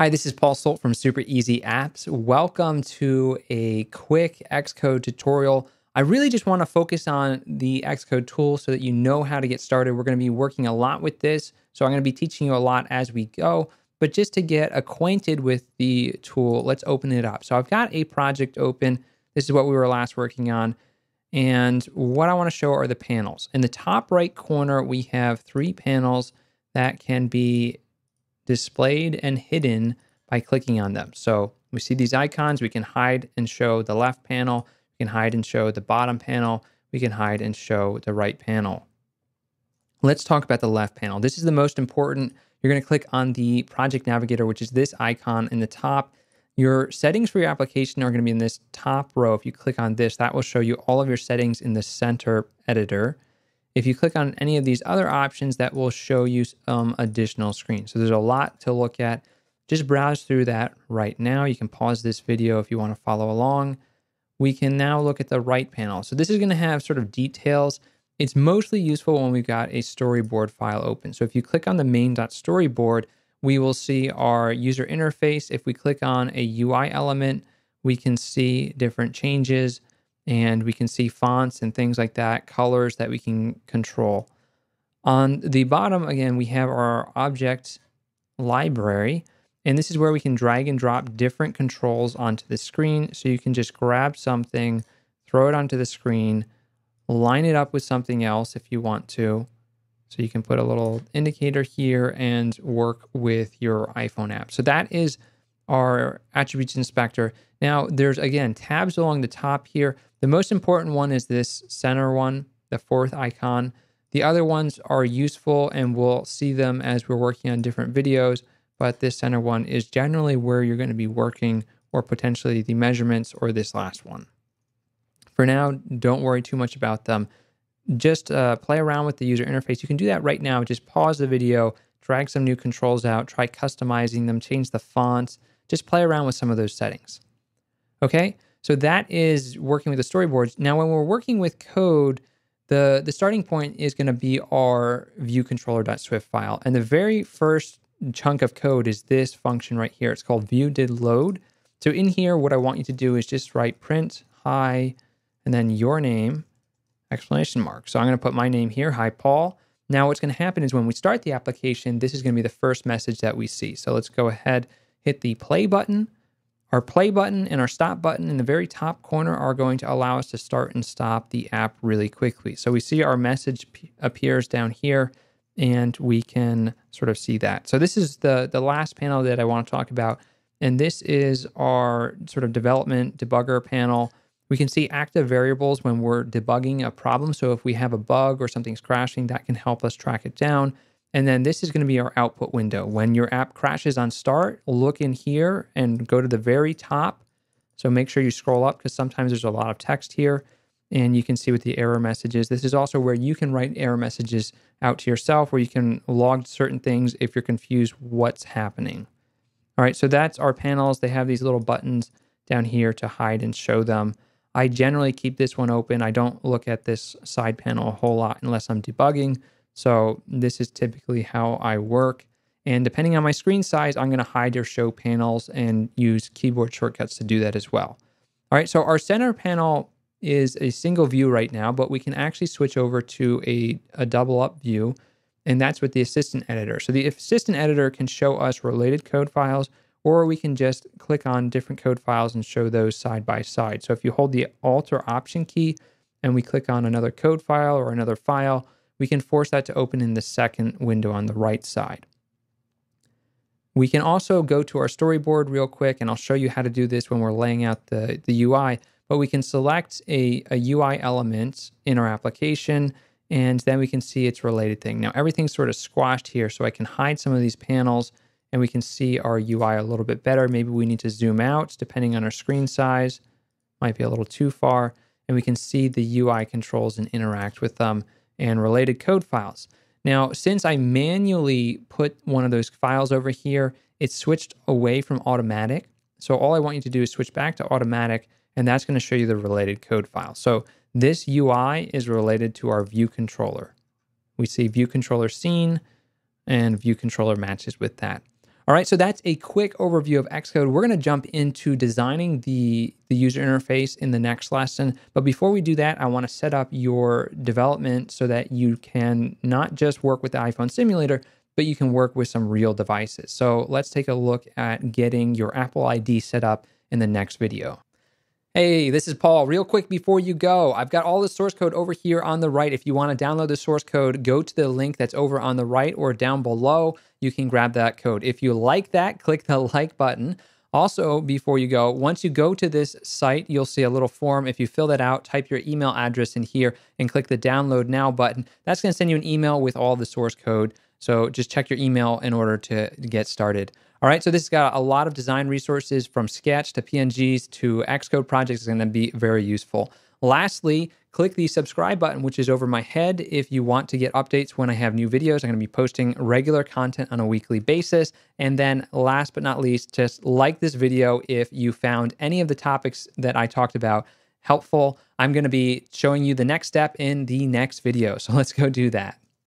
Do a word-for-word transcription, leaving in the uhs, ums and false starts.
Hi, this is Paul Solt from Super Easy Apps. Welcome to a quick Xcode tutorial. I really just want to focus on the Xcode tool so that you know how to get started. We're going to be working a lot with this, so I'm going to be teaching you a lot as we go. But just to get acquainted with the tool, let's open it up. So I've got a project open. This is what we were last working on. And what I want to show are the panels. In the top right corner, we have three panels that can be displayed and hidden by clicking on them. So we see these icons. We can hide and show the left panel. We can hide and show the bottom panel. We can hide and show the right panel. Let's talk about the left panel. This is the most important. You're going to click on the project navigator, which is this icon in the top. Your settings for your application are going to be in this top row. If you click on this, that will show you all of your settings in the center editor. If you click on any of these other options, that will show you some additional screens. So there's a lot to look at. Just browse through that right now. You can pause this video if you want to follow along. We can now look at the right panel. So this is going to have sort of details. It's mostly useful when we've got a storyboard file open. So if you click on the main.storyboard, we will see our user interface. If we click on a U I element, we can see different changes. And we can see fonts and things like that, colors that we can control. On the bottom, again, we have our object library. And this is where we can drag and drop different controls onto the screen. So you can just grab something, throw it onto the screen, line it up with something else if you want to. So you can put a little indicator here and work with your iPhone app. So that is our attributes inspector. Now there's, again, tabs along the top here. The most important one is this center one, the fourth icon. The other ones are useful and we'll see them as we're working on different videos, but this center one is generally where you're going to be working, or potentially the measurements or this last one. For now, don't worry too much about them. Just uh, play around with the user interface. You can do that right now. Just pause the video, drag some new controls out, try customizing them, change the fonts. Just play around with some of those settings. Okay, so that is working with the storyboards. Now, when we're working with code, the, the starting point is going to be our viewController.swift file. And the very first chunk of code is this function right here. It's called viewDidLoad. So in here, what I want you to do is just write print hi, and then your name, exclamation mark. So I'm going to put my name here, hi, Paul. Now, what's going to happen is when we start the application, this is going to be the first message that we see. So let's go ahead, hit the play button. Our play button and our stop button in the very top corner are going to allow us to start and stop the app really quickly. So we see our message appears down here and we can sort of see that. So this is the, the last panel that I want to talk about. And this is our sort of development debugger panel. We can see active variables when we're debugging a problem. So if we have a bug or something's crashing, that can help us track it down. And then this is going to be our output window. When your app crashes on start, look in here and go to the very top. So make sure you scroll up because sometimes there's a lot of text here and you can see what the error message is. This is also where you can write error messages out to yourself, where you can log certain things if you're confused what's happening. All right, so that's our panels. They have these little buttons down here to hide and show them. I generally keep this one open. I don't look at this side panel a whole lot unless I'm debugging. So this is typically how I work. And depending on my screen size, I'm going to hide or show panels and use keyboard shortcuts to do that as well. All right, so our center panel is a single view right now, but we can actually switch over to a, a double up view, and that's with the assistant editor. So the assistant editor can show us related code files, or we can just click on different code files and show those side by side. So if you hold the Alt or Option key and we click on another code file or another file, we can force that to open in the second window on the right side. We can also go to our storyboard real quick, and I'll show you how to do this when we're laying out the, the U I, but we can select a, a U I element in our application, and then we can see its related thing. Now, everything's sort of squashed here, so I can hide some of these panels, and we can see our U I a little bit better. Maybe we need to zoom out, depending on our screen size. Might be a little too far, and we can see the U I controls and interact with them, and related code files. Now, since I manually put one of those files over here, it's switched away from automatic. So all I want you to do is switch back to automatic, and that's going to show you the related code file. So this U I is related to our view controller. We see view controller scene and view controller matches with that. All right, so that's a quick overview of Xcode. We're gonna jump into designing the, the user interface in the next lesson. But before we do that, I wanna set up your development so that you can not just work with the iPhone simulator, but you can work with some real devices. So let's take a look at getting your Apple I D set up in the next video. Hey, this is Paul. Real quick before you go, I've got all the source code over here on the right. If you want to download the source code, go to the link that's over on the right or down below. You can grab that code. If you like that, click the like button. Also, before you go, once you go to this site, you'll see a little form. If you fill that out, type your email address in here and click the download now button. That's going to send you an email with all the source code. So just check your email in order to get started. All right, so this has got a lot of design resources from sketch to P N Gs to Xcode projects. It's gonna be very useful. Lastly, click the subscribe button, which is over my head. If you want to get updates when I have new videos, I'm gonna be posting regular content on a weekly basis. And then last but not least, just like this video if you found any of the topics that I talked about helpful. I'm gonna be showing you the next step in the next video. So let's go do that.